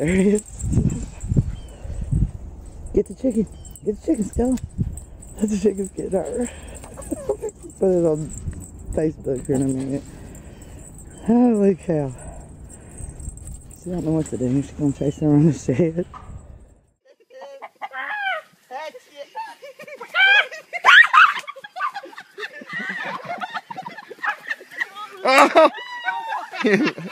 hilarious. Get the chicken. Get the chicken, Stella. Let the chickens get her. Put it on Facebook here in a minute. Holy cow. She don't know what to do. She's going to chase her around the shed. That's it. Oh!